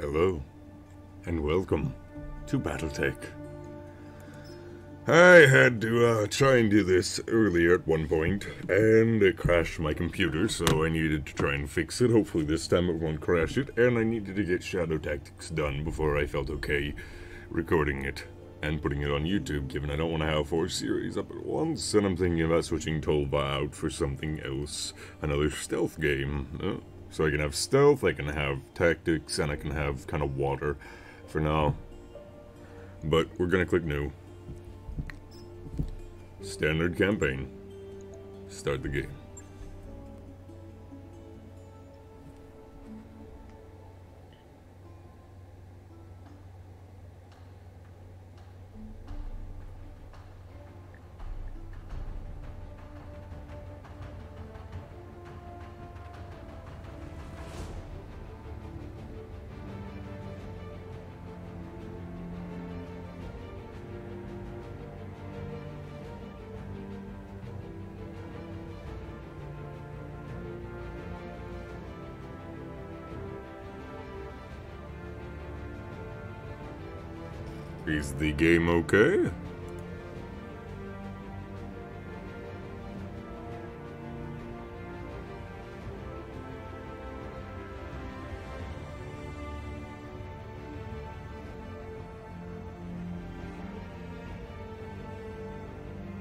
Hello, and welcome to BattleTech. I had to try and do this earlier at one point, and it crashed my computer, so I needed to try and fix it. Hopefully this time it won't crash it, and I needed to get Shadow Tactics done before I felt okay recording it and putting it on YouTube, given I don't want to have 4 series up at once, and I'm thinking about switching Tolba out for something else, another stealth game. So I can have stealth, I can have tactics, and I can have kind of water for now. But we're gonna click new. Standard campaign. Start the game. Is the game okay?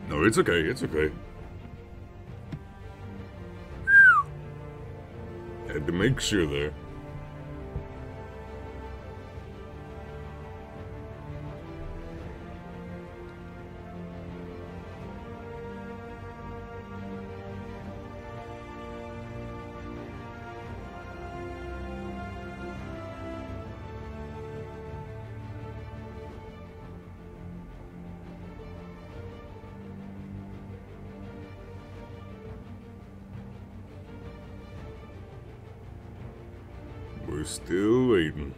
No, it's okay, it's okay. Had to make sure there. We're still waiting.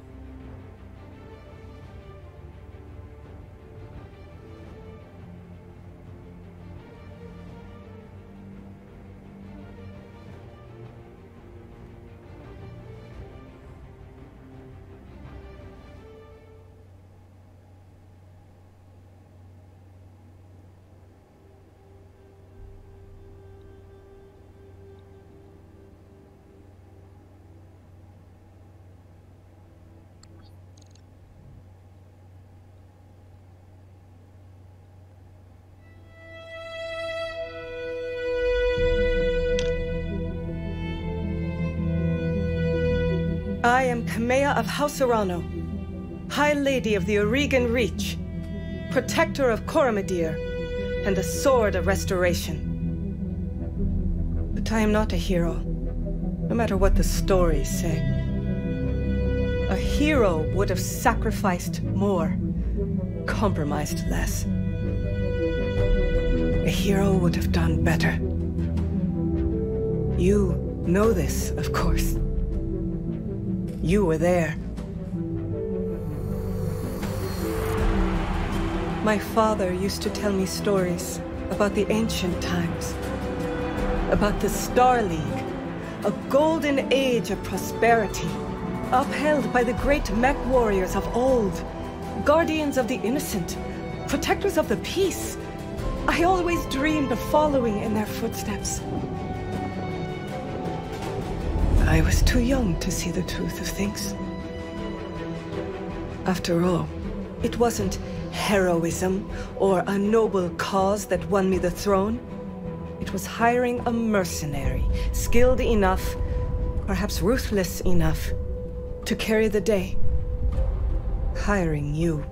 I am Kamea of House Arano, High Lady of the Oregon Reach, Protector of Coromodir, and the Sword of Restoration. But I am not a hero, no matter what the stories say. A hero would have sacrificed more, compromised less. A hero would have done better. You know this, of course. You were there. My father used to tell me stories about the ancient times, about the Star League, a golden age of prosperity, upheld by the great mech warriors of old, guardians of the innocent, protectors of the peace. I always dreamed of following in their footsteps. I was too young to see the truth of things. After all, it wasn't heroism or a noble cause that won me the throne. It was hiring a mercenary, skilled enough, perhaps ruthless enough, to carry the day. Hiring you.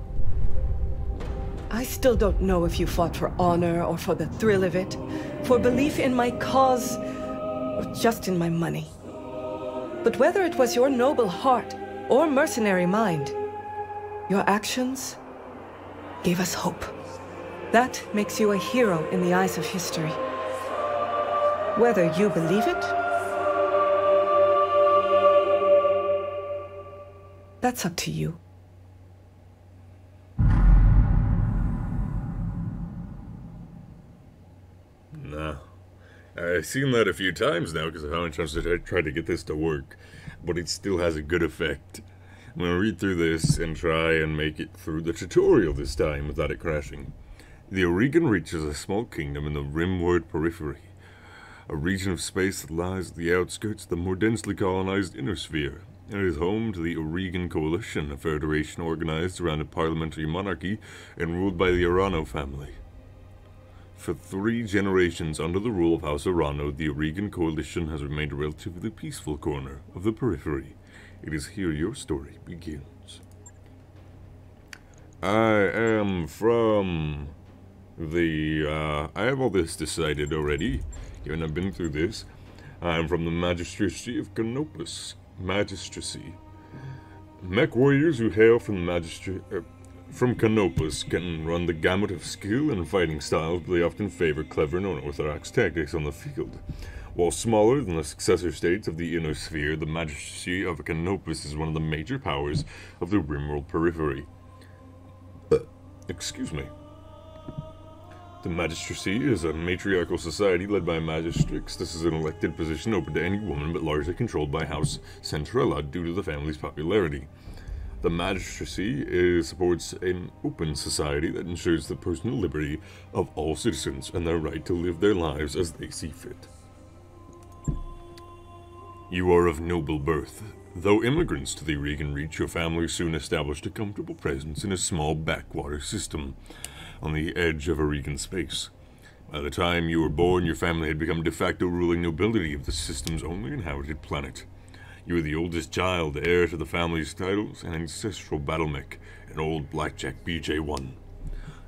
I still don't know if you fought for honor or for the thrill of it, for belief in my cause, or just in my money. But whether it was your noble heart or mercenary mind, your actions gave us hope. That makes you a hero in the eyes of history. Whether you believe it, that's up to you. No. I've seen that a few times now because of how many times I tried to get this to work, but it still has a good effect. I'm going to read through this and try and make it through the tutorial this time without it crashing. The Oregon Reach is a small kingdom in the Rimworld periphery, a region of space that lies at the outskirts of the more densely colonized Inner Sphere. It is home to the Aurigan Coalition, a federation organized around a parliamentary monarchy and ruled by the Arano family. For 3 generations under the rule of House Arano, the Aurigan Coalition has remained a relatively peaceful corner of the periphery. It is here your story begins. I am from the... I have all this decided already, even I've been through this. I am from the Magistracy of Canopus. Magistracy. Mech warriors who hail from the from Canopus can run the gamut of skill and fighting styles, but they often favor clever and unorthodox tactics on the field. While smaller than the successor states of the Inner Sphere, the Magistracy of Canopus is one of the major powers of the Rimworld periphery. Excuse me. The Magistracy is a matriarchal society led by magistrates. This is an elected position open to any woman, but largely controlled by House Centrella due to the family's popularity. The Magistracy supports an open society that ensures the personal liberty of all citizens and their right to live their lives as they see fit. You are of noble birth. Though immigrants to the Oregon Reach, your family soon established a comfortable presence in a small backwater system on the edge of Oregon space. By the time you were born, your family had become de facto ruling nobility of the system's only inhabited planet. You were the oldest child, heir to the family's titles, and ancestral battle mech, an old Blackjack BJ-1.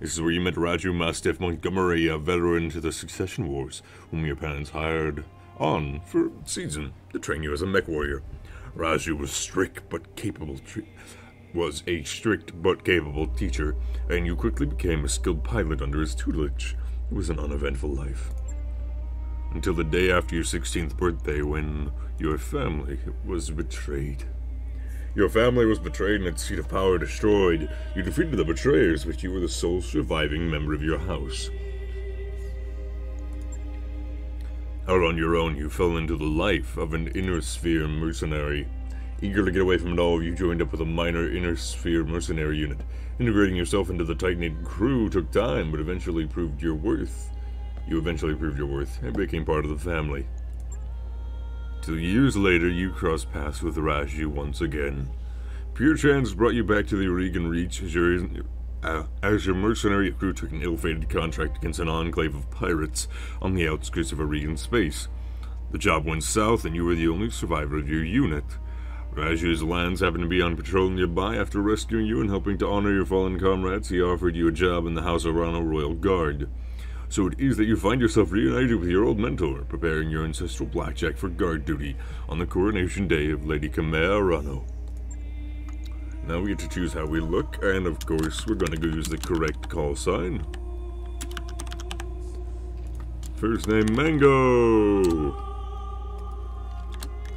This is where you met Raju Mastiff Montgomery, a veteran to the Succession Wars, whom your parents hired on for a season to train you as a mech warrior. Raju was a strict but capable teacher, and you quickly became a skilled pilot under his tutelage. It was an uneventful life. Until the day after your 16th birthday, when your family was betrayed. Your family was betrayed and its seat of power destroyed. You defeated the betrayers, but you were the sole surviving member of your house. Out on your own, you fell into the life of an Inner Sphere mercenary. Eager to get away from it all, you joined up with a minor Inner Sphere mercenary unit. Integrating yourself into the tight-knit crew took time, but eventually proved your worth. You eventually proved your worth and became part of the family. 2 years later, you crossed paths with Raju once again. Pure chance brought you back to the Oregon Reach as your mercenary crew took an ill-fated contract against an enclave of pirates on the outskirts of Oregon space. The job went south, and you were the only survivor of your unit. Raju's lands happened to be on patrol nearby. After rescuing you and helping to honor your fallen comrades, he offered you a job in the House Arano Royal Guard. So it is that you find yourself reunited with your old mentor, preparing your ancestral Blackjack for guard duty on the coronation day of Lady Kamea Arano. Now we get to choose how we look, and of course we're going to go use the correct call sign. First name Mango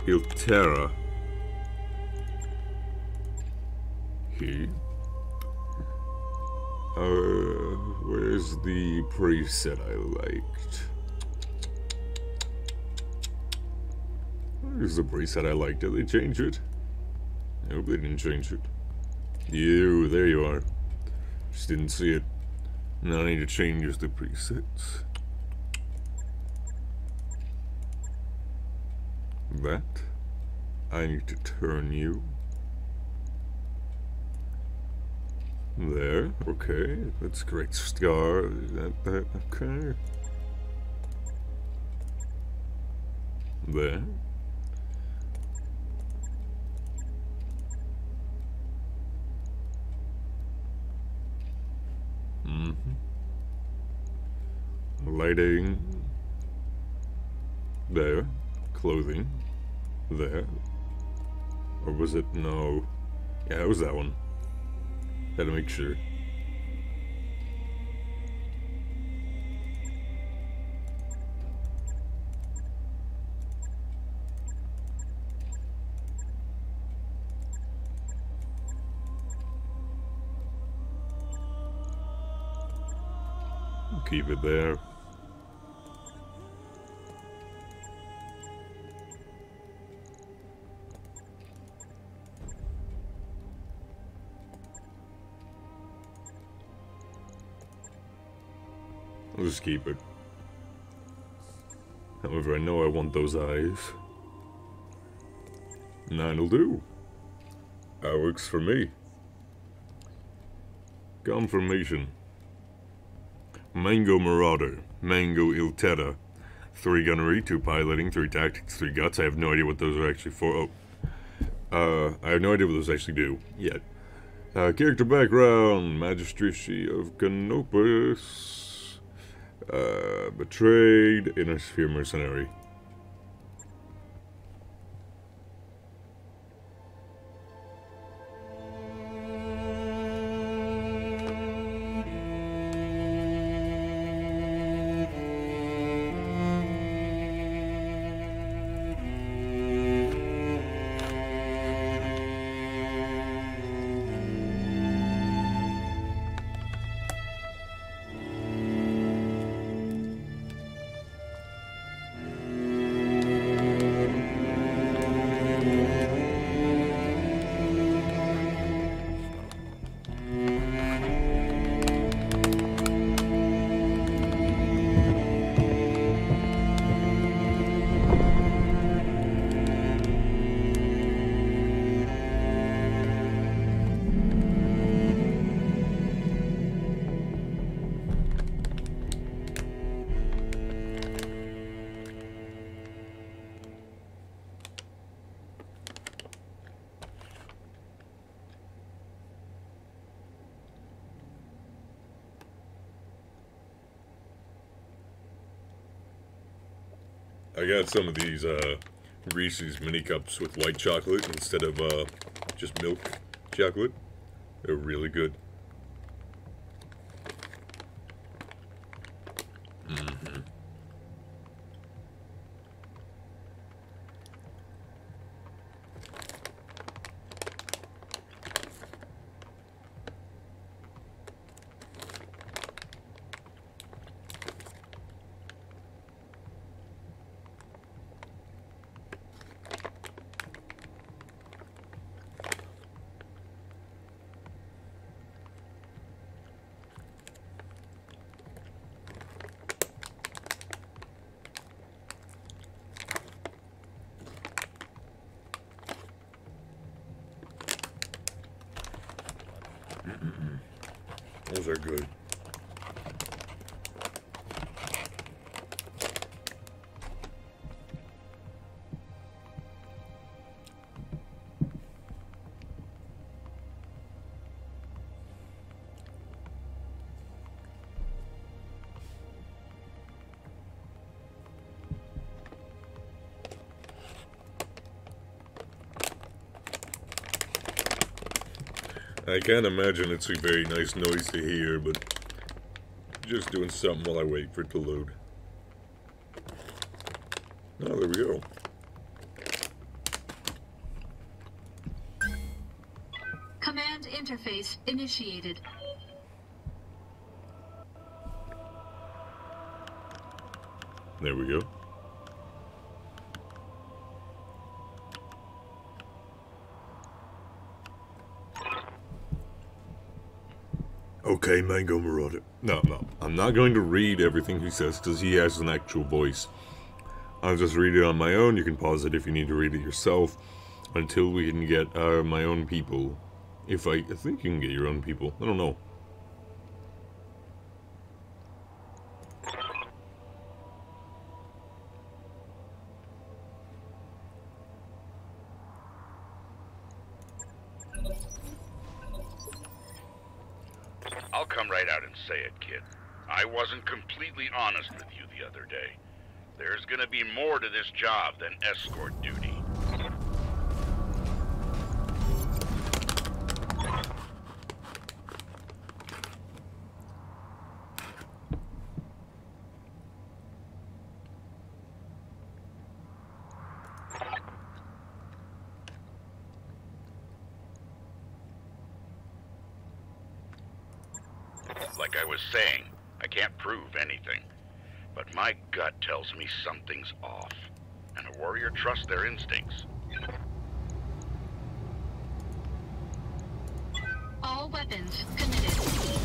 Ilteta. Where's the preset I liked? Where's the preset I liked? Did they change it? I hope they didn't change it. You, there you are. Just didn't see it. Now I need to change the presets. That. I need to turn you. There, okay, that's correct. Star, that, okay. There. Lighting. There. Clothing. There. Or was it? No. Yeah, it was that one. Gotta make sure. We'll keep it there. I'll just keep it. However, I know I want those eyes. 9'll do. That works for me. Confirmation. Mango Marauder. Mango Ilteta. 3 gunnery, 2 piloting, 3 tactics, 3 guts. I have no idea what those are actually for. Oh. I have no idea what those actually do yet. Character background. Magistracy of Canopus. Betrayed. Inner Sphere mercenary. I got some of these Reese's mini cups with white chocolate instead of just milk chocolate. They're really good. Mm-hmm. Those are good. I can't imagine it's a very nice noise to hear, but just doing something while I wait for it to load. Oh, there we go. Command interface initiated. There we go. Okay, Mango Marauder. No, I'm not going to read everything he says because he has an actual voice. I'll just read it on my own. You can pause it if you need to read it yourself until we can get my own people. If I think you can get your own people. I don't know. Honest with you the other day. There's gonna be more to this job than escort duty. Like I was saying, I can't prove anything, but my gut tells me something's off, and a warrior trusts their instincts. All weapons committed.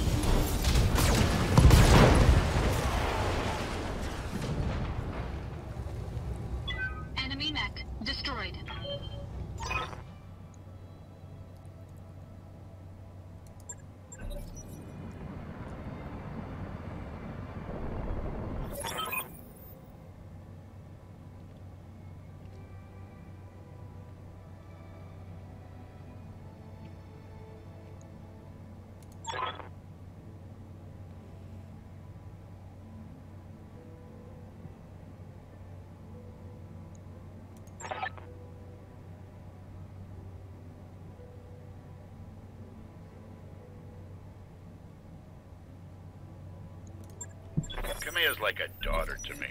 Kamea is like a daughter to me,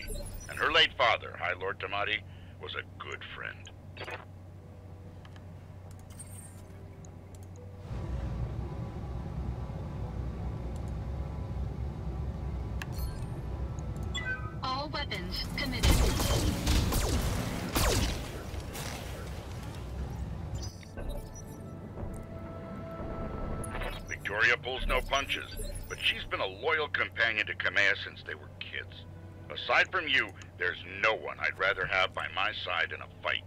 and her late father, High Lord Tamati, was a good friend. All weapons committed. Victoria pulls no punches, but she's been a loyal companion to Kamea since they were kids. Aside from you, there's no one I'd rather have by my side in a fight.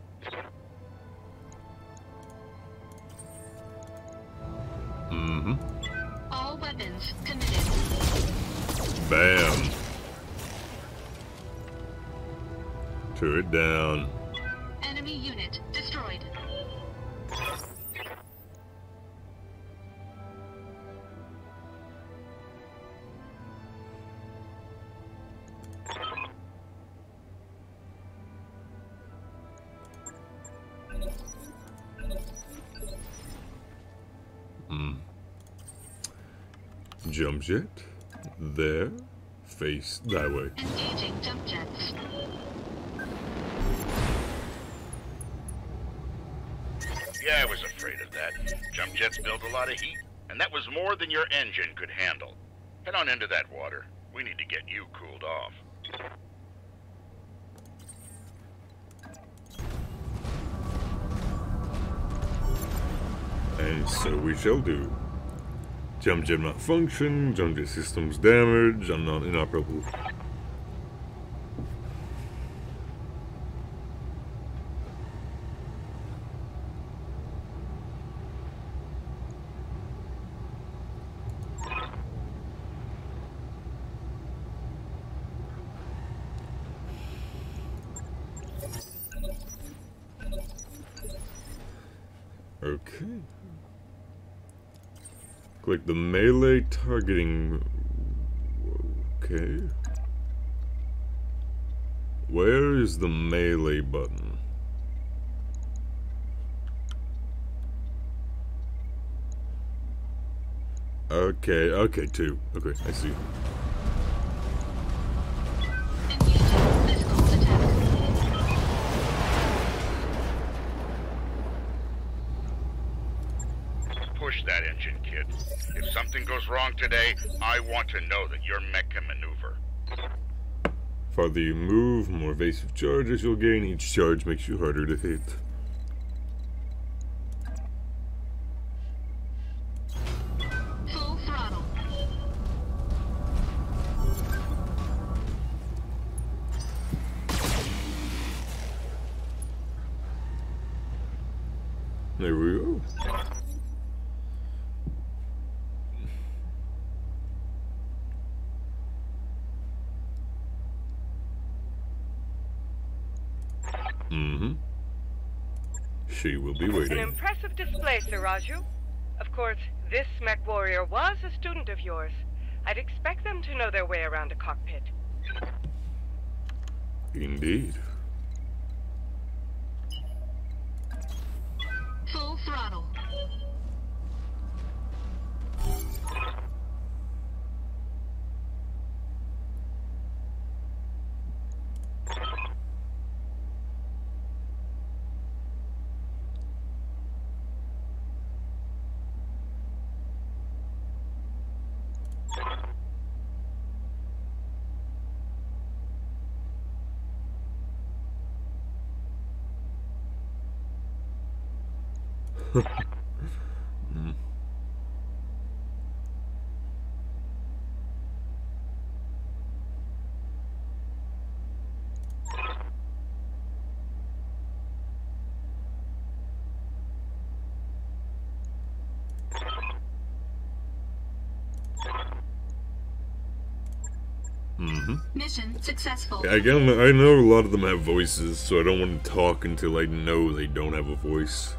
Mm-hmm. All weapons committed. Bam. Turret down. Enemy unit destroyed. Jump jet. There. Face that way. Engaging jump jets. Yeah, I was afraid of that. Jump jets build a lot of heat, and that was more than your engine could handle. Head on into that water. We need to get you cooled off. And so we shall do. Jump jet malfunction, jump jet systems damage, I'm not inoperable. Okay. Click the melee targeting. Okay. Where is the melee button? Okay, okay, two. Okay, I see. Today, I want to know that your mech can maneuver. Farther you move, more evasive charges you'll gain. Each charge makes you harder to hit. Full throttle. There we go. She will be waiting. An impressive display, Sir Raju. Of course, this mech warrior was a student of yours. I'd expect them to know their way around a cockpit. Indeed. Full throttle. Mission successful. I know a lot of them have voices, so I don't want to talk until I know they don't have a voice.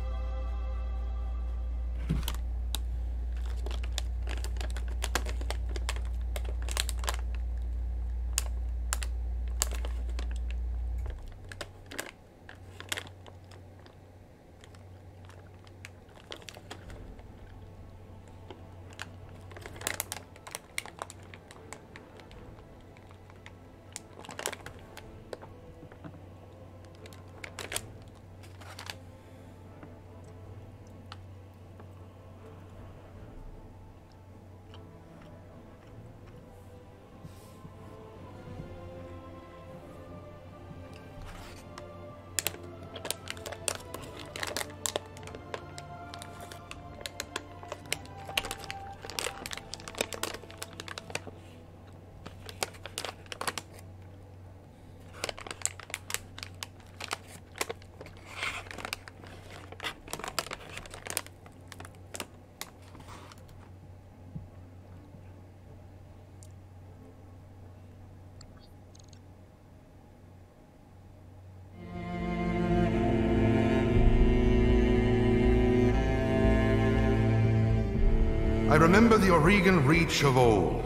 I remember the Oregon Reach of old,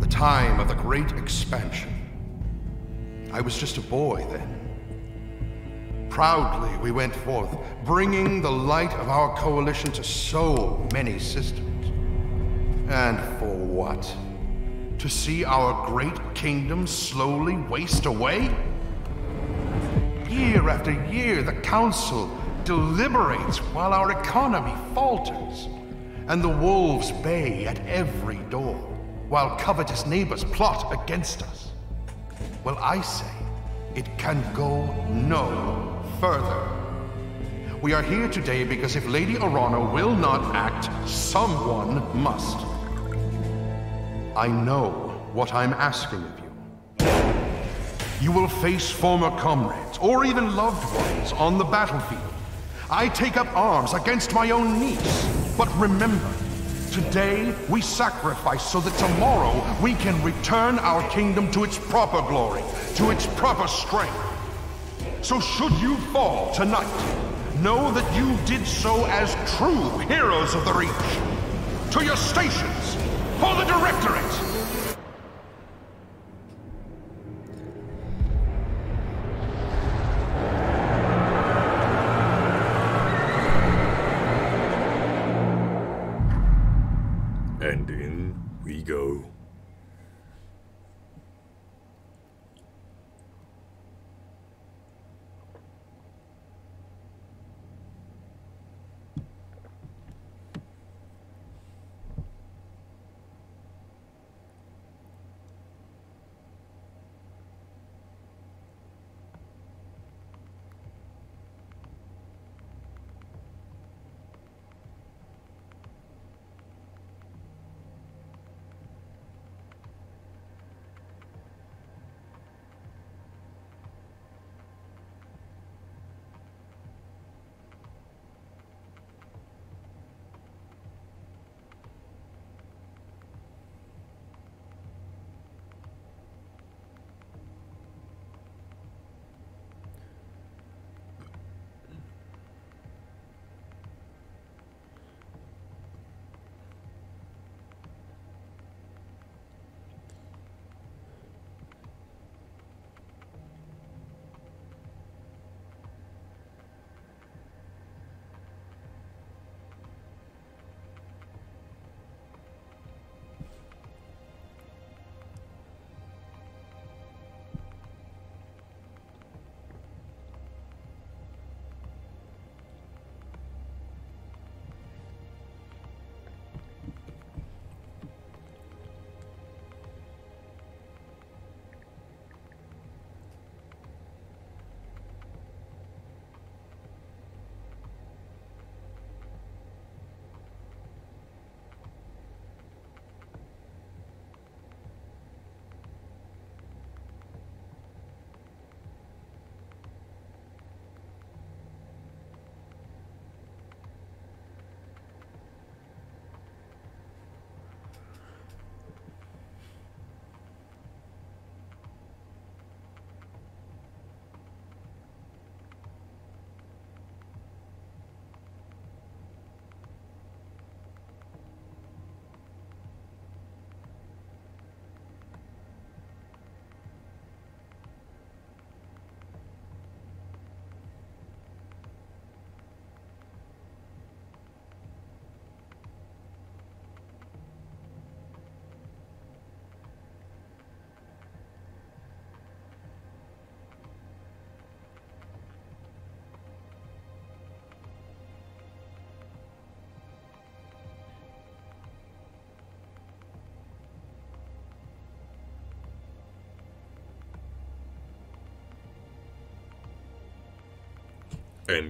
the time of the great expansion. I was just a boy then. Proudly we went forth, bringing the light of our coalition to so many systems. And for what? To see our great kingdom slowly waste away? Year after year, the Council deliberates while our economy falters, and the wolves bay at every door, while covetous neighbors plot against us. Well, I say, it can go no further. We are here today because if Lady Arano will not act, someone must. I know what I'm asking of you. You will face former comrades, or even loved ones, on the battlefield. I take up arms against my own niece. But remember, today we sacrifice so that tomorrow we can return our kingdom to its proper glory, to its proper strength. So should you fall tonight, know that you did so as true heroes of the Reach. To your stations, for the Directorate! And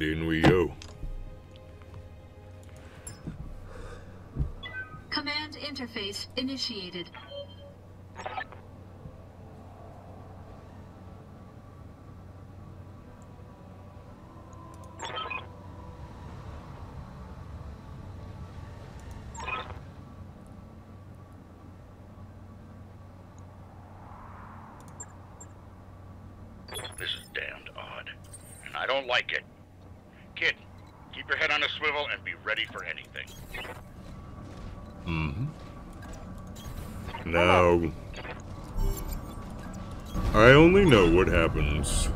in we go. Command interface initiated. This is damned odd, and I don't like it. Kid, keep your head on a swivel and be ready for anything. Mm-hmm. Now, I only know what happens.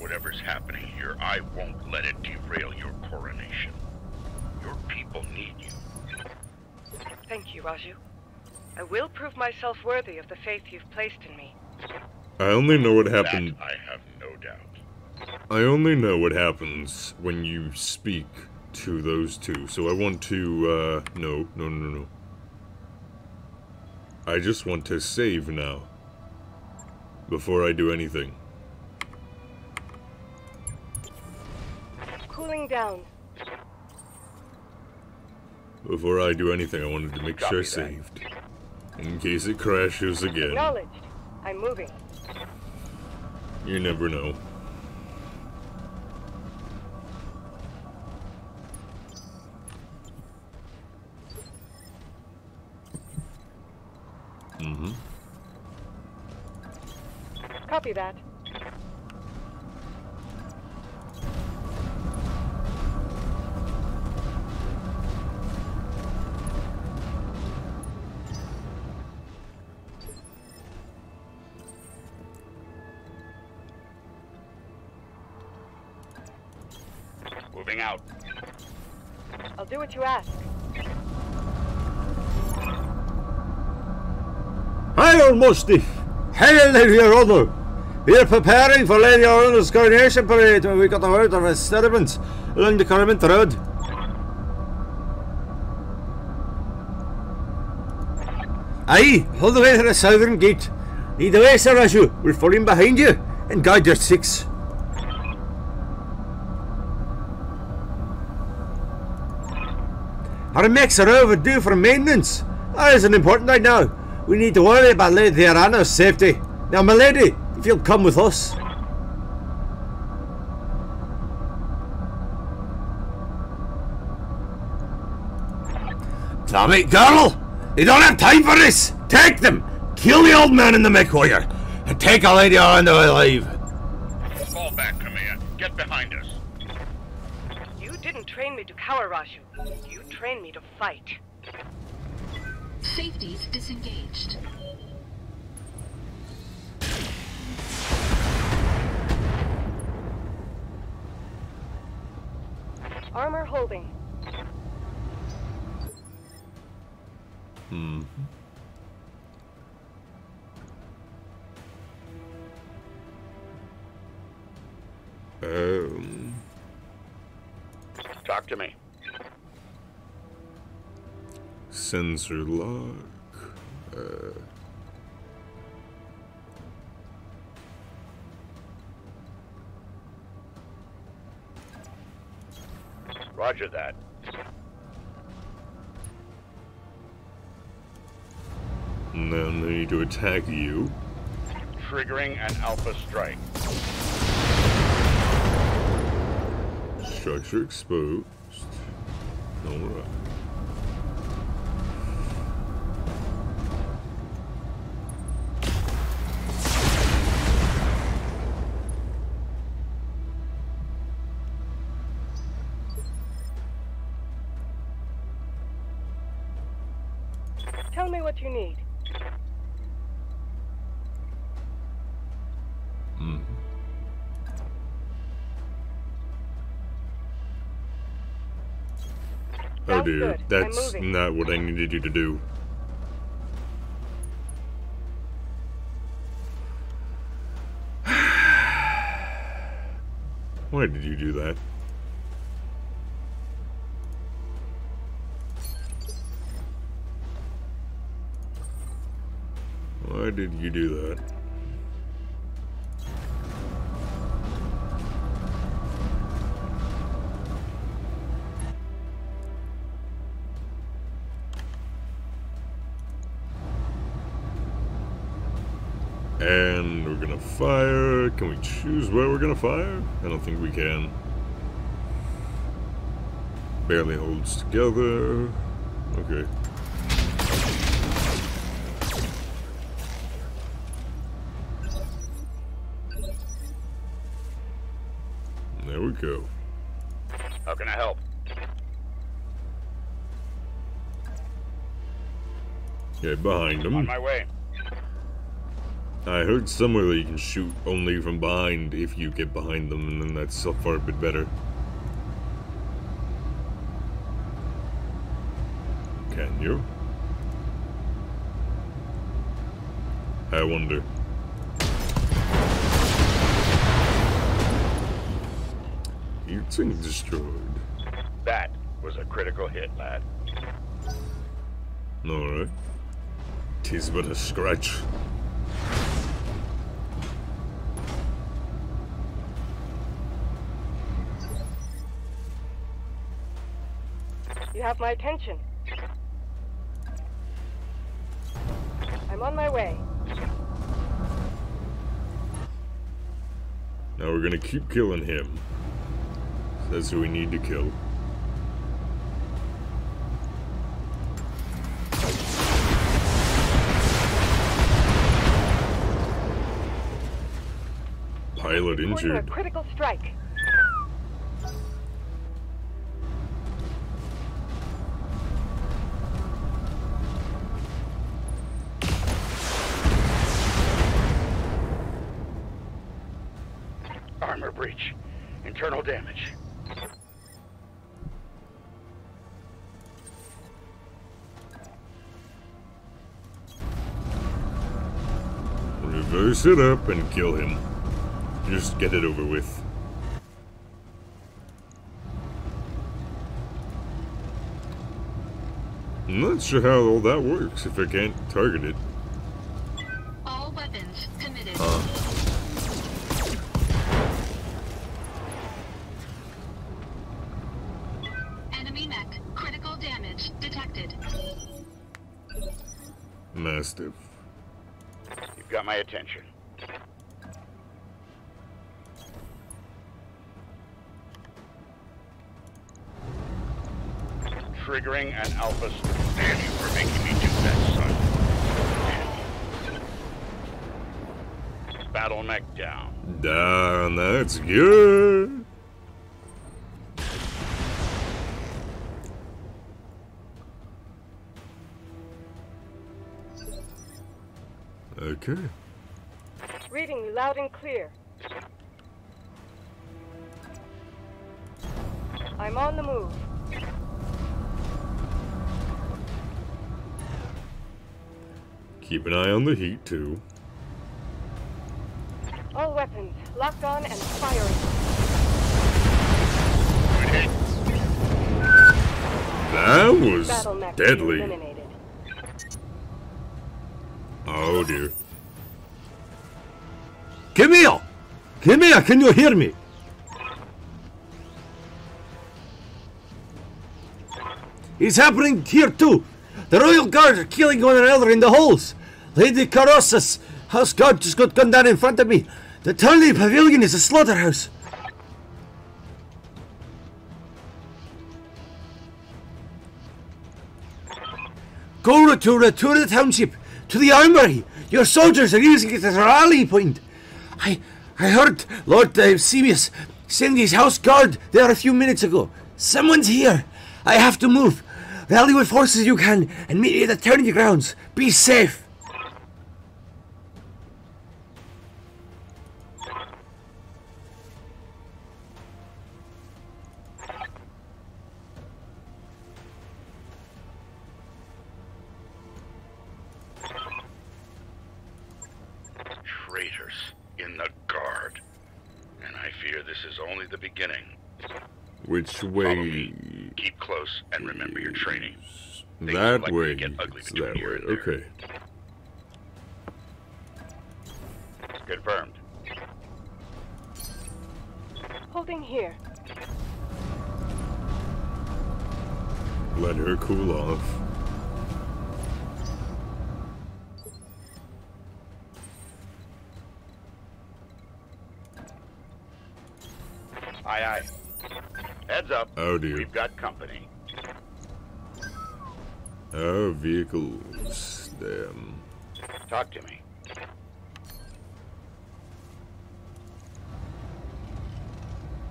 Whatever's happening here, I won't let it derail your coronation. Your people need you. Thank you, Raju. I will prove myself worthy of the faith you've placed in me. I only know what happened. That I have no doubt. I only know what happens when you speak to those two, so I want to, no. I just want to save now. Before I do anything. Cooling down. Before I do anything, I wanted to make sure I saved. In case it crashes again. Acknowledged. I'm moving. You never know. Mm-hmm. Copy that. Out. I'll do what you ask. Hi, Lord Mastiff. Hail, Your Honor. We are preparing for Lady Aurora's coronation parade when we got word of a disturbance along the Coromodir Road. Aye, all the way to the southern gate. Lead the way, Sir Raju. We're following behind you and guide your six. Our mechs are overdue for maintenance. That isn't important right now. We need to worry about Lady Arano's safety. Now, my lady, if you'll come with us. Damn it, girl! You don't have time for this! Take them! Kill the old man in the mech warrior! And take our Lady Arano alive! Fall back, Kamea. Get behind us. You didn't train me to cower, Raju. You trained me to fight. Safety's disengaged. Armor holding. Hmm. Talk to me. Sensor lock. Roger that. Now they need to attack you. Triggering an alpha strike. Structure exposed. All right. Tell me what you need. Oh dear, that's not what I needed you to do. Why did you do that? Why did you do that? And we're gonna fire. Can we choose where we're gonna fire? I don't think we can. Barely holds together. Okay. There we go. How can I help? Okay, behind him. On my way. I heard somewhere that you can shoot only from behind if you get behind them, and then that's so far a bit better. Can you? I wonder. It's been destroyed. That was a critical hit, lad. Alright. 'Tis but a scratch. You have my attention. I'm on my way. Now we're gonna keep killing him. That's who we need to kill. Pilot injured. A critical strike. Armor breach. Internal damage. Reverse it up and kill him. Just get it over with. I'm not sure how all that works if I can't target it. All weapons committed. Enemy mech. Critical damage detected. Mastiff. Got my attention. Triggering an alpha. Damn you for making me do that, son. Damn you. Battle mech down. Down, that's good. Okay. Reading you loud and clear. I'm on the move. Keep an eye on the heat, too. All weapons locked on and firing. Good hit. That was deadly. Eliminated. Oh dear. Kamea! Kamea, can you hear me? It's happening here too! The royal guard are killing one another in the halls! Lady Carossa's house guard just got gunned down in front of me! The Turnley Pavilion is a slaughterhouse! Go to Ratura Township! To the armory! Your soldiers are using it as a rally point! I heard Lord Eusebius send his house guard there a few minutes ago. Someone's here! I have to move! Rally with forces you can and meet me at the tourney grounds! Be safe! Which way? Keep close and remember your training. That way. It's that way. Okay. Confirmed. Holding here. Let her cool off. Aye, aye. Heads up. Oh dear. We've got company. Our vehicles. Damn. Talk to me.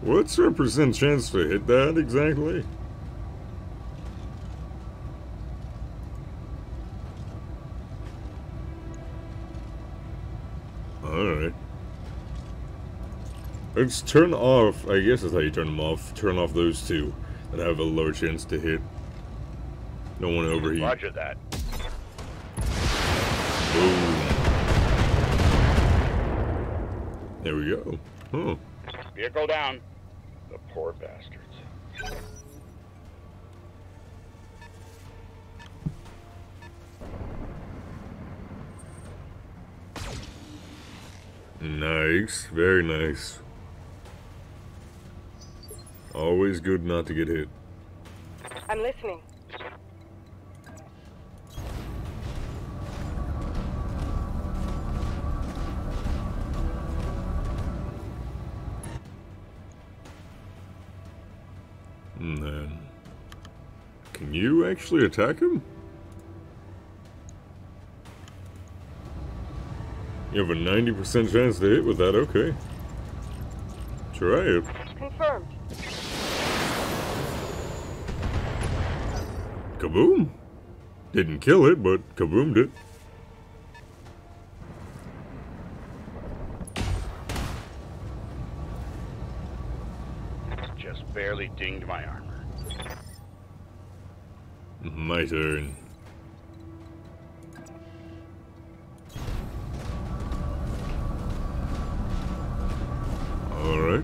What's her percent chance to hit that exactly? Alright. Let's turn off, I guess that's how you turn them off. Turn off those two that have a lower chance to hit. Don't want to overheat. Roger that. Boom. There we go. Huh. Vehicle down. The poor bastards. Nice, very nice. Always good not to get hit. I'm listening. And then, can you actually attack him? You have a 90% chance to hit with that, okay. Try it. Confirmed. Kaboom! Didn't kill it, but kaboomed it. Just barely dinged my armor. My turn. Alright.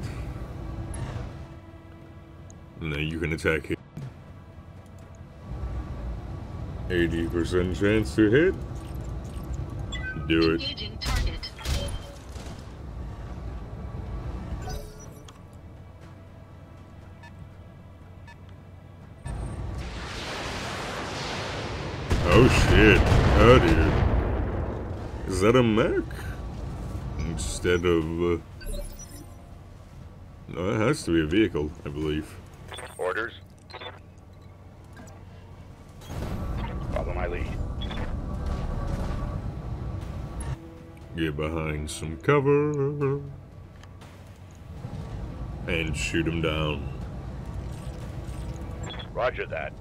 Now you can attack it. 80% chance to hit. Do it. Oh shit. Oh dear. Is that a mech? Instead of... No, that has to be a vehicle, I believe. Orders. Follow my lead. Get behind some cover. And shoot him down. Roger that.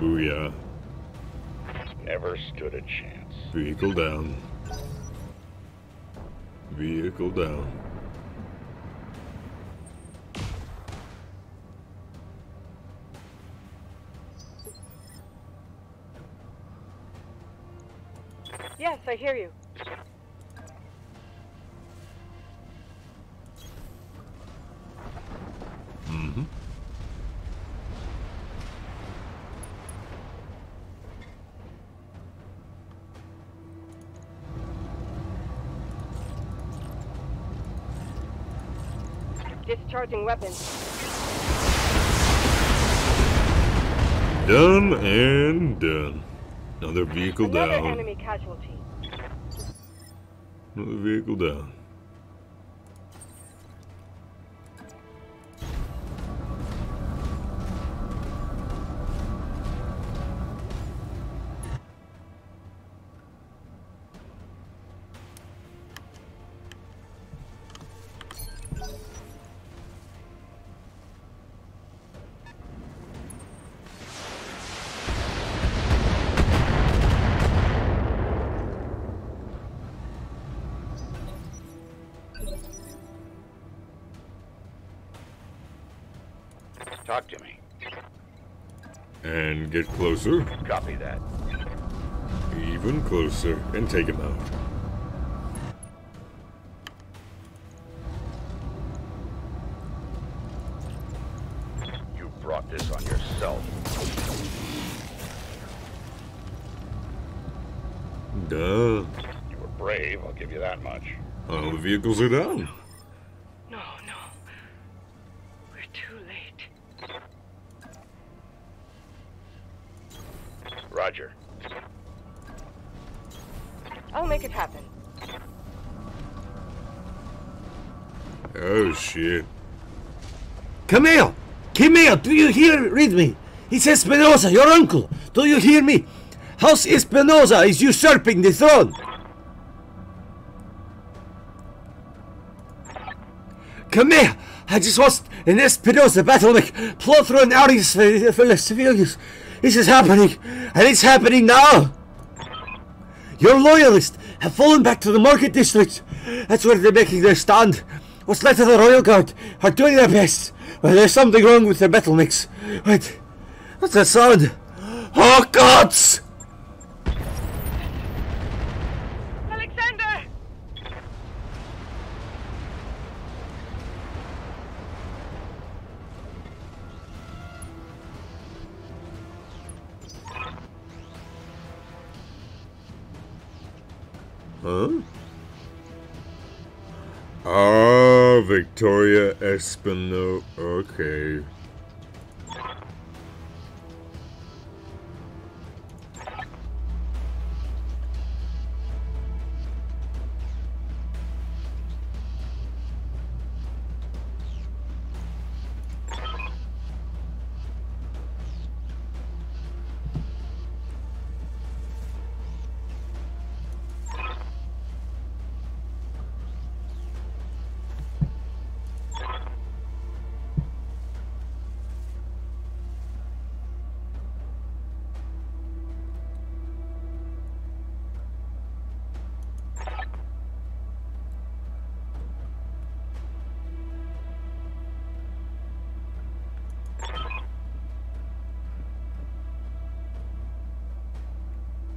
Booyah. Never stood a chance. Vehicle down. Vehicle down. Yes, I hear you. Mm-hmm. Discharging weapon. Done and done. Another vehicle down. Another enemy casualty. Another vehicle down. Talk to me. And get closer. Copy that. Even closer, and take him out. You brought this on yourself. Duh. You were brave, I'll give you that much. All the vehicles are down. Roger. I'll make it happen. Oh shit. Kamea! Kamea, do you hear read me? It's Espinosa, your uncle! Do you hear me? House Espinosa is usurping the throne! Kamea! I just lost an Espinosa battle mech, plowed through an Audi for civil use. This is happening, and it's happening now! Your loyalists have fallen back to the market district. That's where they're making their stand. What's left of the Royal Guard are doing their best. Well, there's something wrong with their battle mix. Wait, what's that sound? Oh, gods! Alexander! Huh? Ah, Victoria Espinosa. Okay.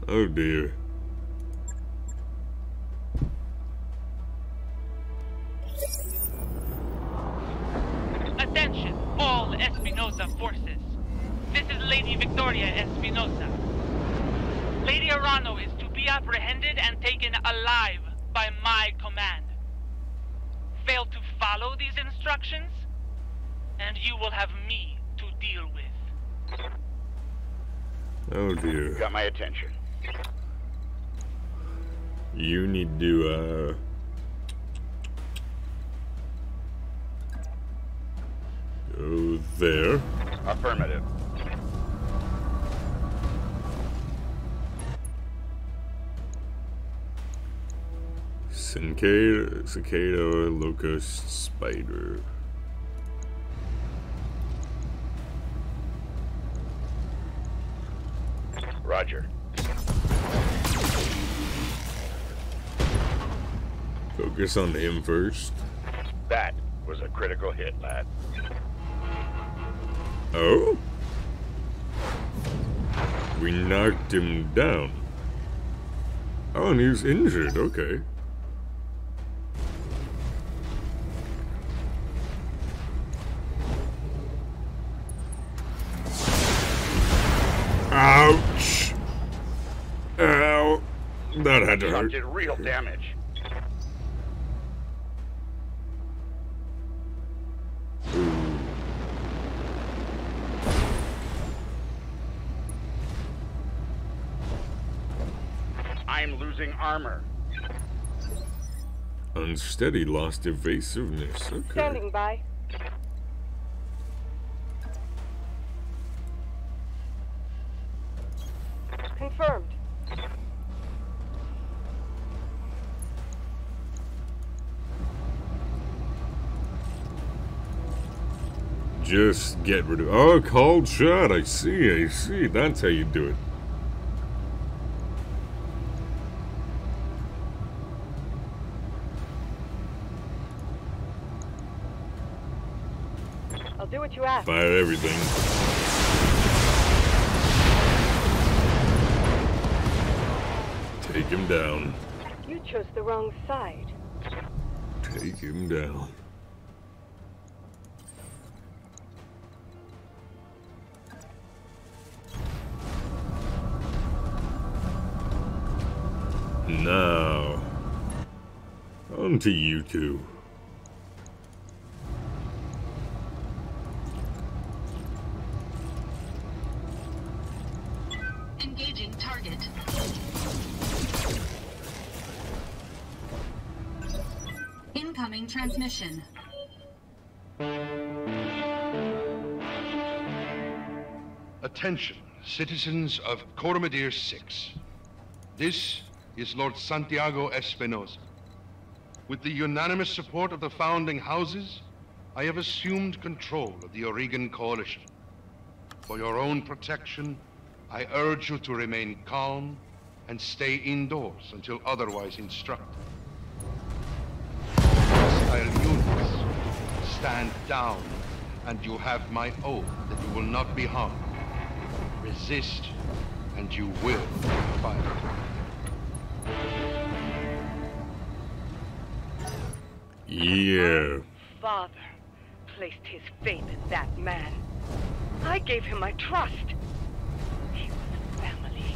Oh dear. Attention, all Espinosa forces. This is Lady Victoria Espinosa. Lady Arano is to be apprehended and taken alive by my command. Fail to follow these instructions, and you will have me to deal with. Oh dear. Got my attention. You need to, go there. Affirmative. Cicada, locust, spider. Roger. Focus on him first. That was a critical hit, lad. Oh? We knocked him down. Oh, and he was injured, okay. Ouch! Ow! That had to hurt. Did real damage. I'm losing armor. Unsteady lost evasiveness. Okay. Standing by. Confirmed. Just get rid of. Oh, cold shot. I see. I see. That's how you do it. I'll do what you ask. Fire everything. Take him down. You chose the wrong side. Take him down. Now, on to you two. Engaging target. Incoming transmission. Attention, citizens of Coromodir 6. This is Lord Santiago Espinosa. With the unanimous support of the founding houses, I have assumed control of the Oregon Coalition. For your own protection, I urge you to remain calm and stay indoors until otherwise instructed. Hostile units, stand down, and you have my oath that you will not be harmed. Resist, and you will fight. Yeah. My father placed his faith in that man. I gave him my trust. He was family.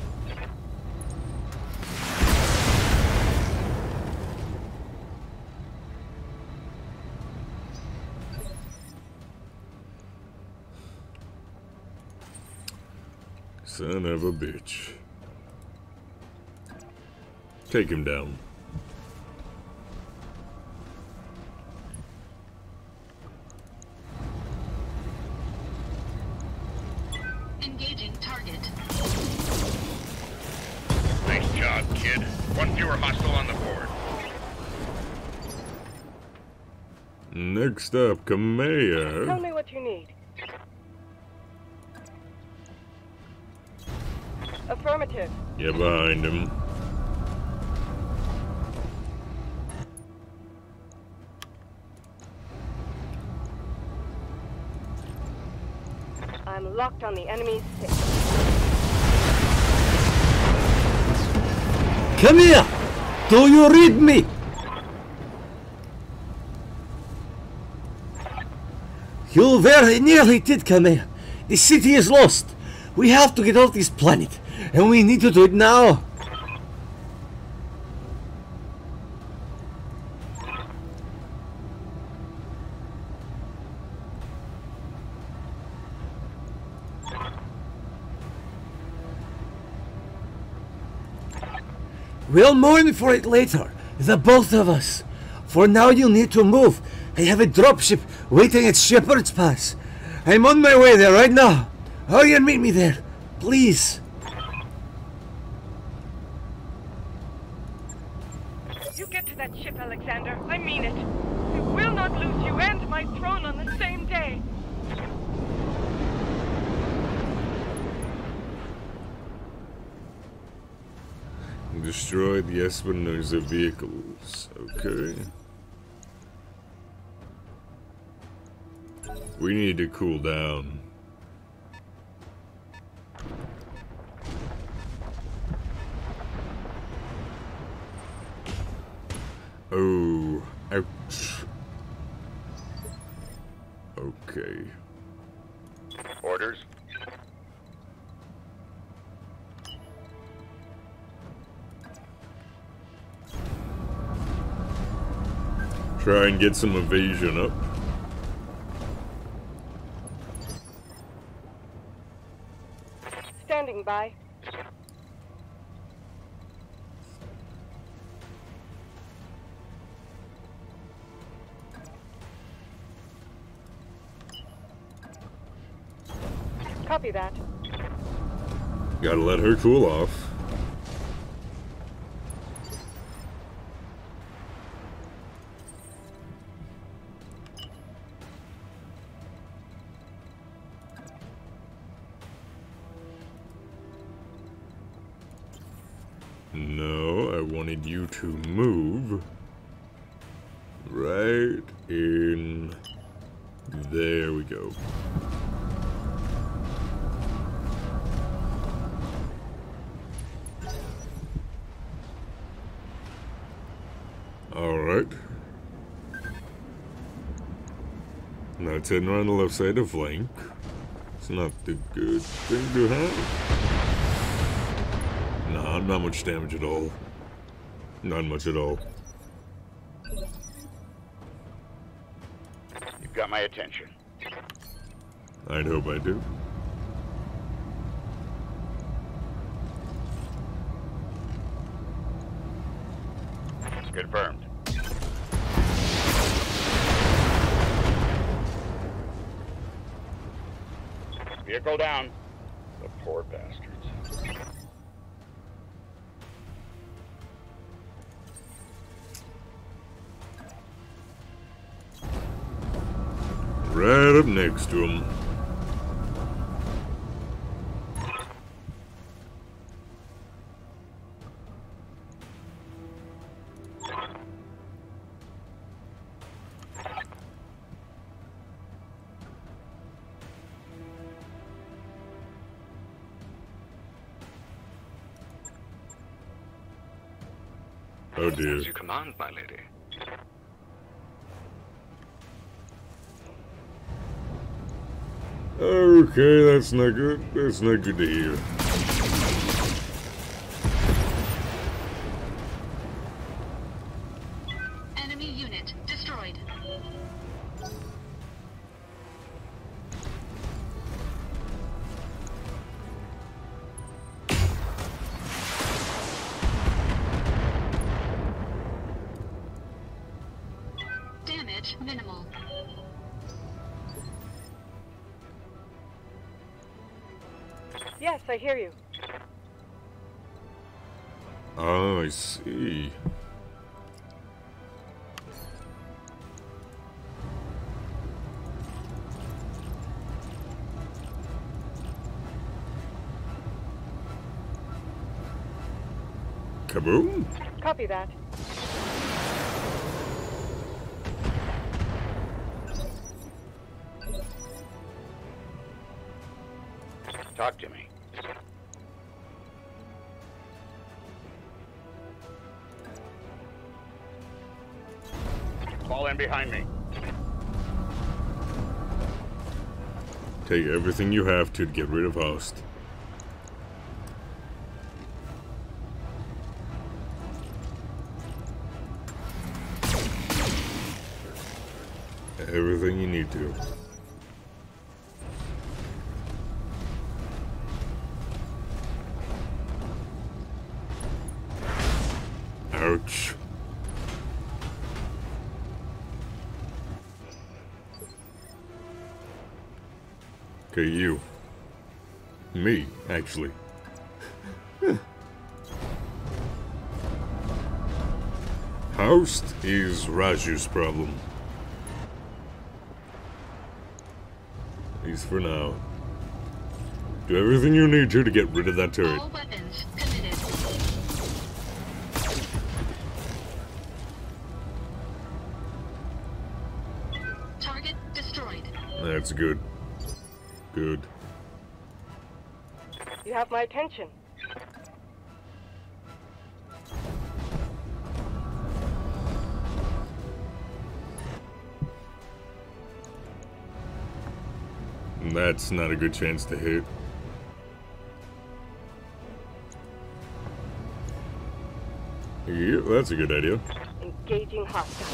Son of a bitch. Take him down. Engaging target. Nice job, kid. One fewer hostile on the board. Next up, Kamea. Tell me what you need. Affirmative. You're behind him. I'm locked on the enemy's stick. Come here! Do you read me? You very nearly did, Kamea. The city is lost. We have to get off this planet, and we need to do it now. We'll mourn for it later, the both of us. For now you need to move. I have a dropship waiting at Shepherd's Pass. I'm on my way there right now. Hurry and meet me there, please. You get to that ship, Alexander. I mean it. I will not lose you and my throne on the same day. Destroy the Espinosa vehicles. Okay. We need to cool down. Oh, ouch. Okay. Orders. Try and get some evasion up. Standing by. Copy that. Gotta let her cool off. You to move right in there. We go. All right, now turn around the left side of flank. It's not the good thing to have. Nah, not much damage at all. Not much at all. You've got my attention. I'd hope I do. Confirmed. Vehicle down. The poor bastards. up next to him. Oh dear. As you command, my lady. Okay, that's not good. That's not good to hear. Enemy unit destroyed. Damage minimal. Yes, I hear you. Oh, I see. Kaboom? Copy that. Talk to me. Fall in behind me. Take everything you have to get rid of Host. Everything you need to. Ouch. Okay, you. Me, actually. Host is Raju's problem. At least for now. Do everything you need to get rid of that turret. All weapons committed. Target destroyed. That's good. Good. You have my attention. That's not a good chance to hit. Yeah, that's a good idea. Engaging hostile.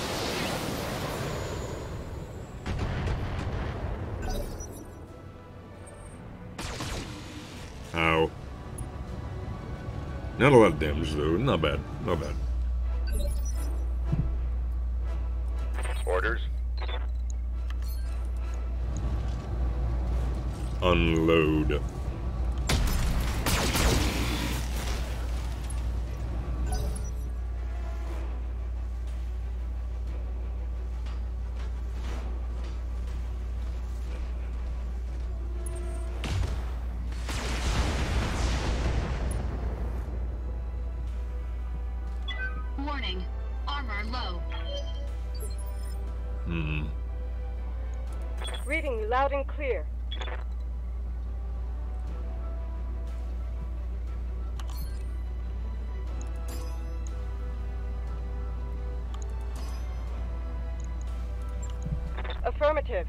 Ow. Not a lot of damage though, not bad, not bad. Orders. Unload. Armor low. Hmm. Reading loud and clear. Affirmative.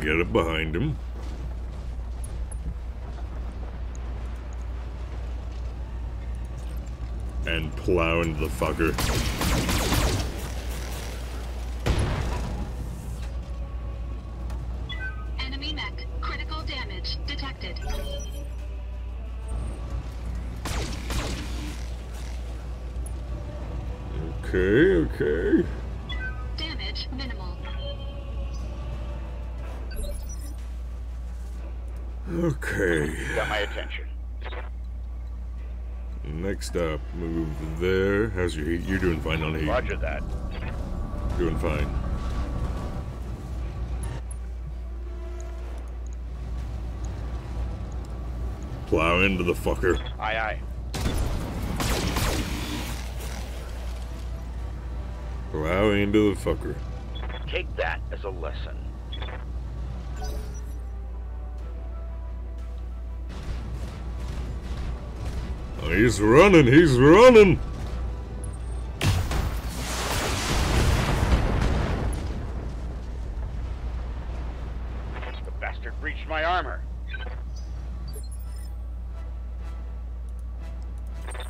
Get up behind him. And plow into the fucker. Enemy mech. Critical damage detected. Okay, okay. Damage minimal. Okay. Got my attention. Next up, move there. How's your heat? You're doing fine on heat. Roger that. Doing fine. Plow into the fucker. Aye, aye. Plow into the fucker. Take that as a lesson. Oh, he's running, he's running! The bastard breached my armor.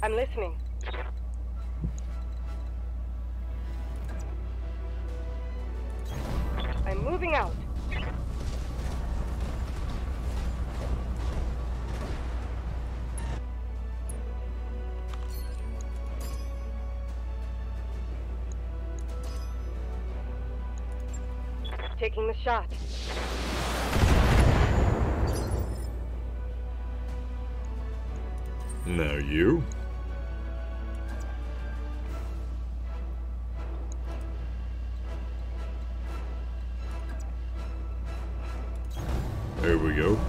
I'm listening. I'm moving out. Taking the shot. Now you. There we go.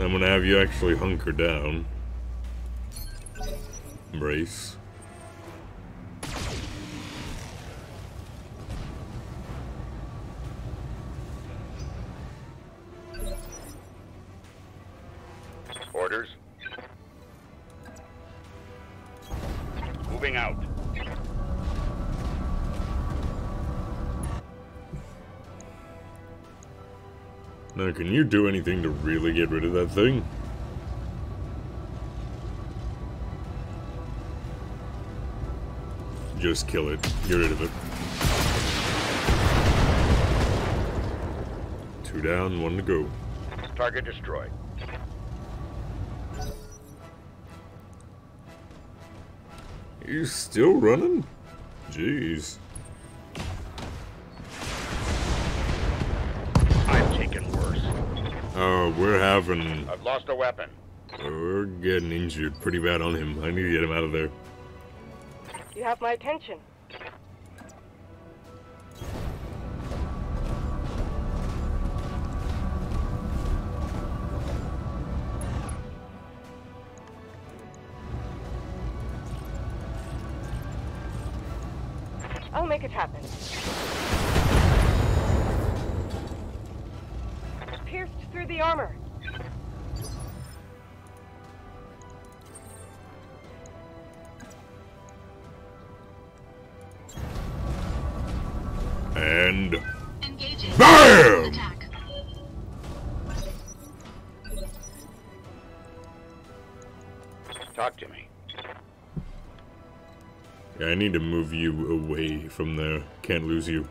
I'm gonna have you actually hunker down. Brace. Now, can you do anything to really get rid of that thing? Just kill it. Get rid of it. 2 down, 1 to go. Target destroyed. You still running? Jeez. Oh, we're having... I've lost a weapon. We're getting injured pretty bad on him. I need to get him out of there. You have my attention. I'll make it happen. Through the armor. And engaging. BAM! Attack. Talk to me. Yeah, I need to move you away from there. Can't lose you.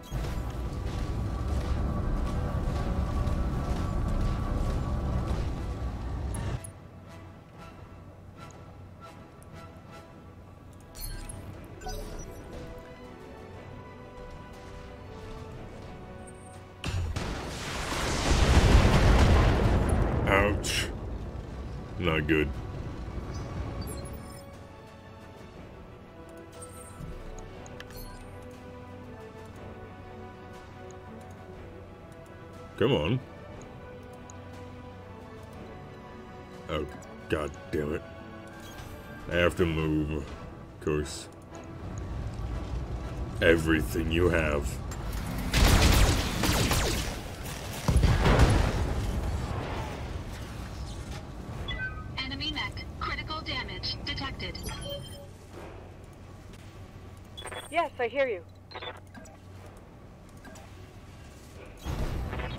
Good. Come on. Oh, god damn it. I have to move. Of course. Everything you have. I hear you.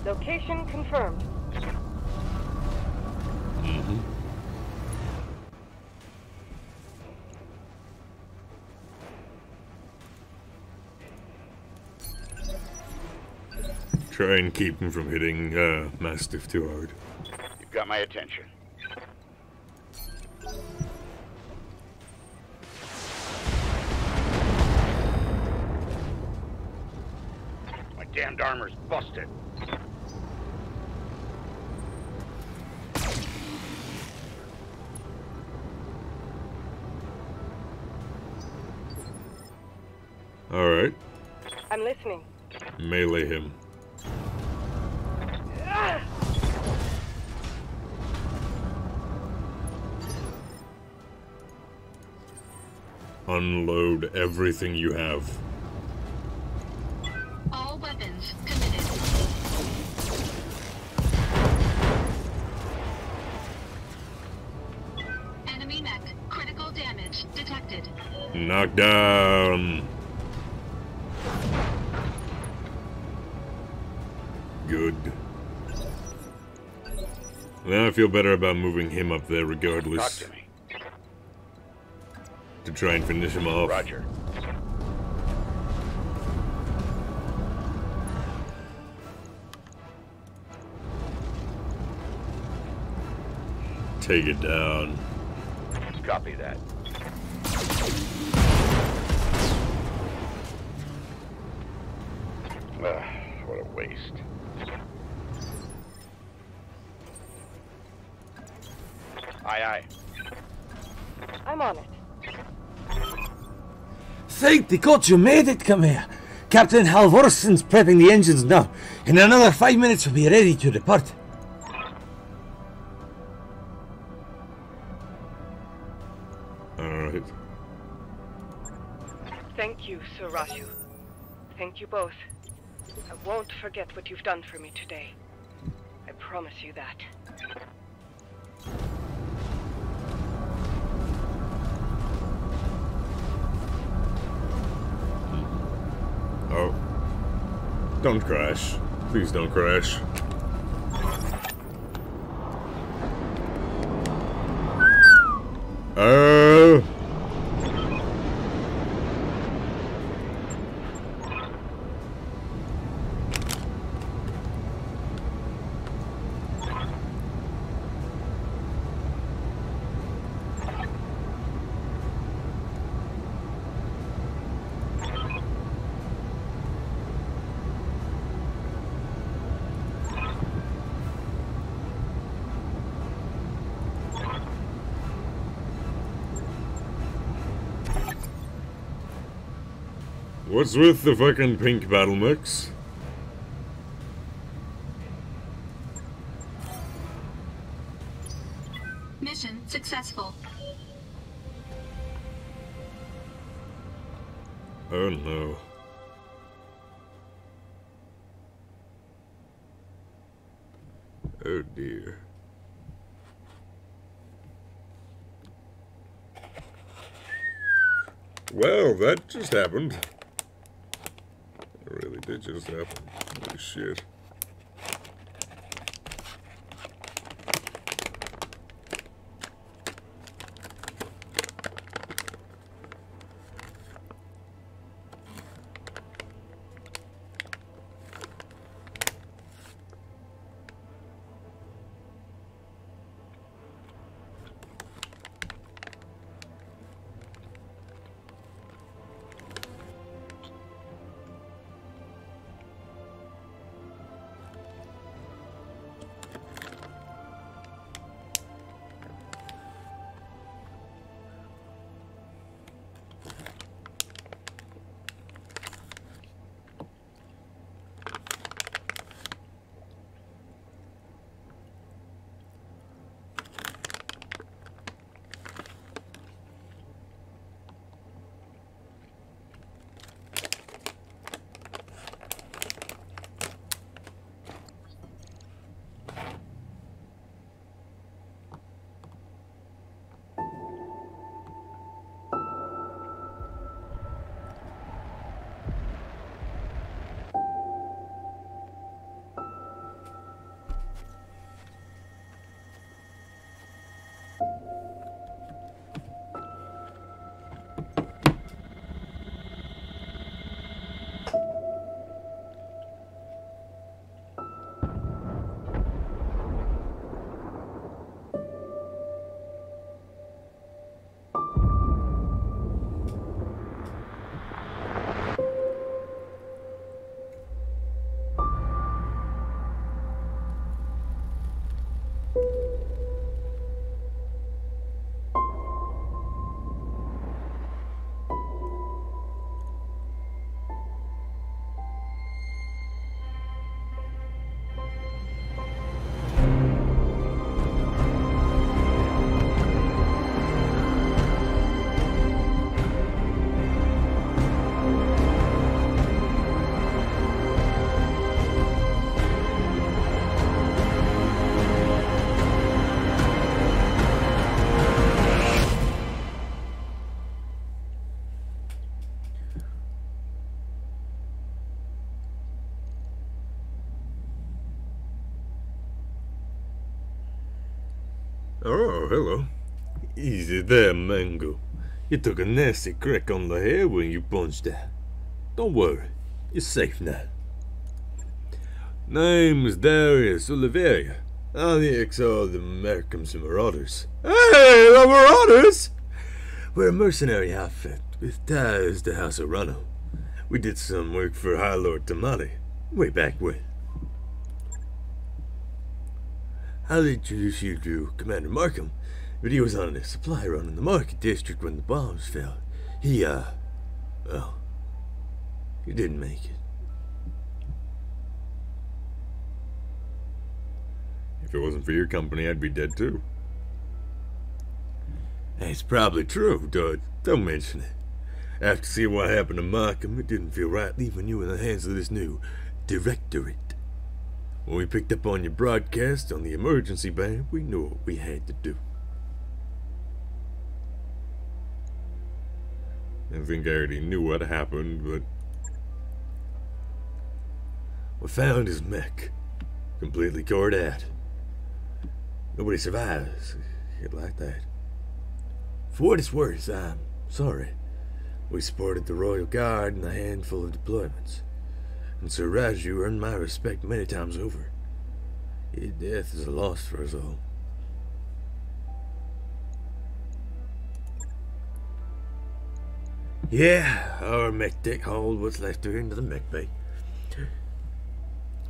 Location confirmed. Mm-hmm. Try and keep him from hitting Mastiff too hard. You've got my attention. Armor's busted. Alright. I'm listening. Melee him. Unload everything you have. All weapons committed. Enemy mech. Critical damage detected. Knockdown. Good. Now I feel better about moving him up there regardless. Talk to me. To try and finish him off. Roger. Take it down. Copy that. What a waste. Aye, aye. I'm on it. Thank the gods you made it, Kamea. Captain Halvorsson's prepping the engines now. In another 5 minutes we'll be ready to depart. Alright. Thank you, Sir Raju. Thank you both. I won't forget what you've done for me today. I promise you that. Oh. Don't crash. Please don't crash. Oh. What's with the fucking pink battle mix? Mission successful. Oh no. Oh dear. Well, that just happened. Really did just happen. Holy shit. Oh, hello. Easy there, Mango. You took a nasty crack on the hair when you punched that. Don't worry, you're safe now. Name's Darius Oliveria. I'm the XO of the Mercum's Marauders. Hey, the Marauders! We're a mercenary outfit with ties to House Arano. We did some work for High Lord Tamati way back when. I'll introduce you to Commander Markham, but he was on a supply run in the market district when the bombs fell. He, well, he didn't make it. If it wasn't for your company, I'd be dead too. That's probably true, dude. Don't mention it. After seeing what happened to Markham, it didn't feel right leaving you in the hands of this new directorate. When we picked up on your broadcast on the emergency band, we knew what we had to do. I think I already knew what happened, but... we found his mech. Completely cored out. Nobody survives shit like that. For what it's worth, I'm sorry. We supported the Royal Guard in a handful of deployments. And Sir Raju earned my respect many times over. His death is a loss for us all. Yeah, our mech deck hauled what's left of it into the mech bay.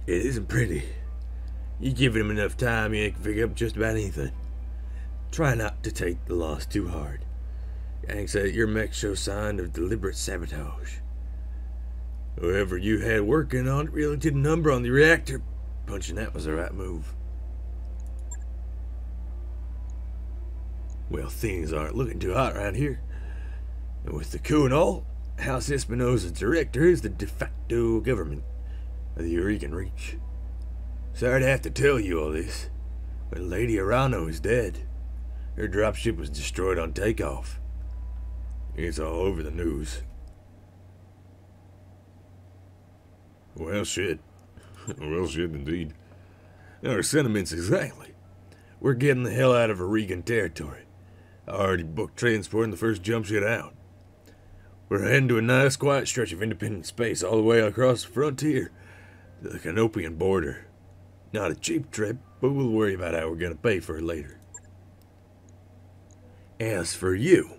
It isn't pretty. You give him enough time, he can pick up just about anything. Try not to take the loss too hard. Yang said your mech shows signs of deliberate sabotage. Whoever you had working on it really did a number on the reactor. Punching that was the right move. Well, things aren't looking too hot around here. And with the coup and all, House Espinosa's director is the de facto government of the Oregon Reach. Sorry to have to tell you all this, but Lady Arano is dead. Her dropship was destroyed on takeoff. It's all over the news. Well, shit. Well, shit indeed. Our sentiments exactly. We're getting the hell out of Oregon territory. I already booked transport in the first jump ship out. We're heading to a nice quiet stretch of independent space all the way across the frontier to the Canopian border. Not a cheap trip, but we'll worry about how we're gonna pay for it later. As for you,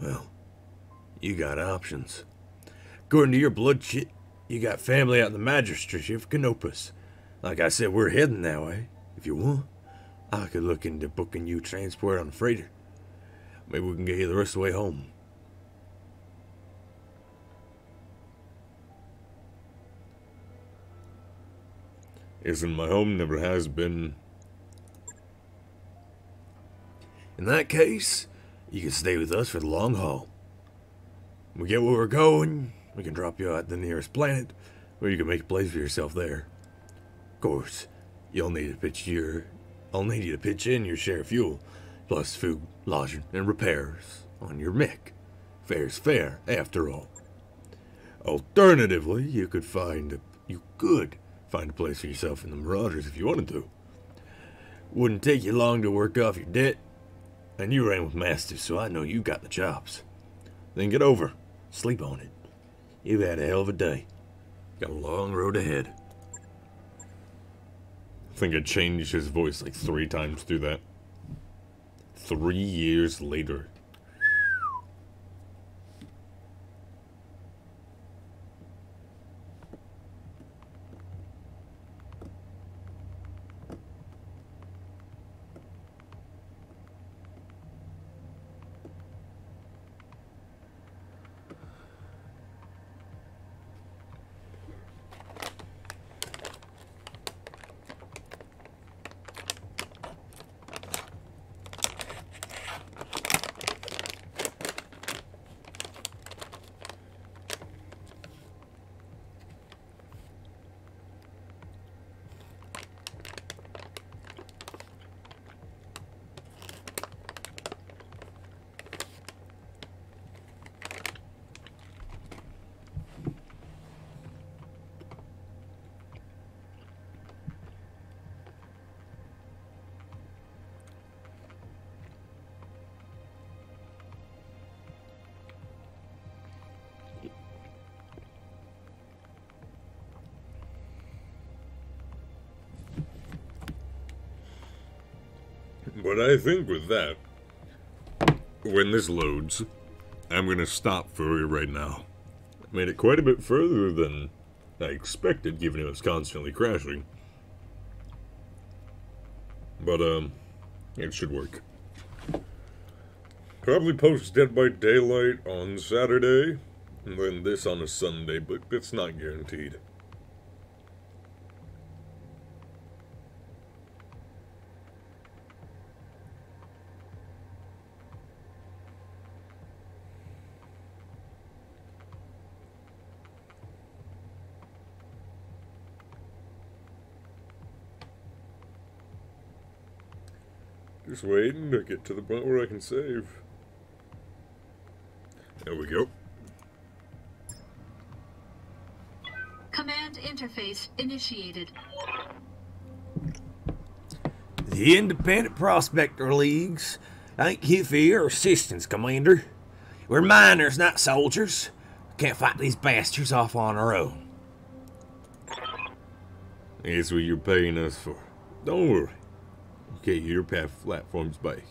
well, you got options. According to your blood shit, you got family out in the Magistracy of Canopus. Like I said, we're heading that way. If you want, I could look into booking you transport on a freighter. Maybe we can get you the rest of the way home. Isn't my home, never has been. In that case, you can stay with us for the long haul. When we get where we're going, we can drop you out at the nearest planet, or you can make a place for yourself there. Of course, I'll need you to pitch in your share of fuel, plus food, lodging, and repairs on your mech. Fair's fair, after all. Alternatively, you could find a place for yourself in the Marauders if you wanted to. Wouldn't take you long to work off your debt. And you ran with Mastiff, so I know you got the chops. Then get over. Sleep on it. You've had a hell of a day. Got a long road ahead. I think I changed his voice like 3 times through that. 3 years later. But I think with that, when this loads, I'm going to stop for you right now. I made it quite a bit further than I expected, given it was constantly crashing. But, it should work. Probably post Dead by Daylight on Saturday, and then this on a Sunday, but it's not guaranteed. Just waiting to get to the point where I can save. There we go. Command interface initiated. The Independent Prospector Leagues. Thank you for your assistance, Commander. We're miners, not soldiers. We can't fight these bastards off on our own. That's what you're paying us for. Don't worry. Okay, your path platform's bike.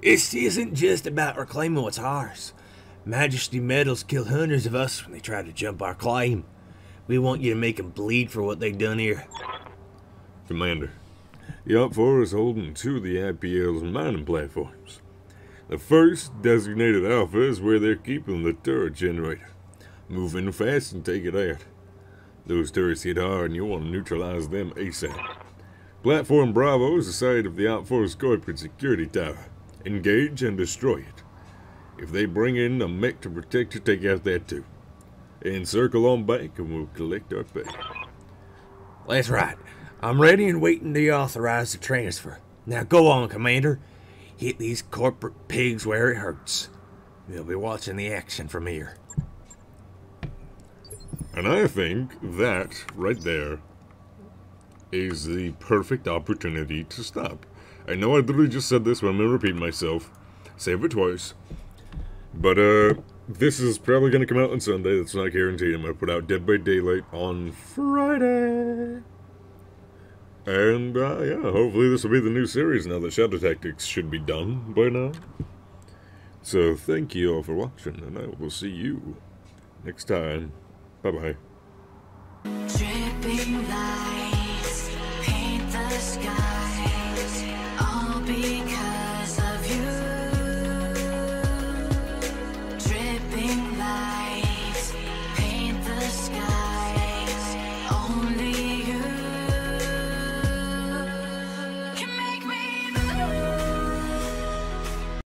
This isn't just about reclaiming what's ours. Majesty Metals killed hundreds of us when they tried to jump our claim. We want you to make them bleed for what they've done here. Commander, you're up for us holding two of the IPL's mining platforms. The first, designated Alpha, is where they're keeping the turret generator. Move in fast and take it out. Those turrets hit hard and you'll want to neutralize them ASAP. Platform Bravo is the site of the Outforce corporate security tower. Engage and destroy it. If they bring in a mech to protect you, take out that too. Encircle on back and we'll collect our pay. That's right. I'm ready and waiting to authorize the transfer. Now go on, Commander. Hit these corporate pigs where it hurts. We'll be watching the action from here. And I think that, right there, is the perfect opportunity to stop. I know I literally just said this, but I'm going to repeat myself. Save it twice. But, this is probably going to come out on Sunday. That's not guaranteed. I'm going to put out Dead by Daylight on Friday. And, yeah, hopefully this will be the new series now that Shadow Tactics should be done by now. So, thank you all for watching, and I will see you next time. Bye-bye. Dripping light. The sky.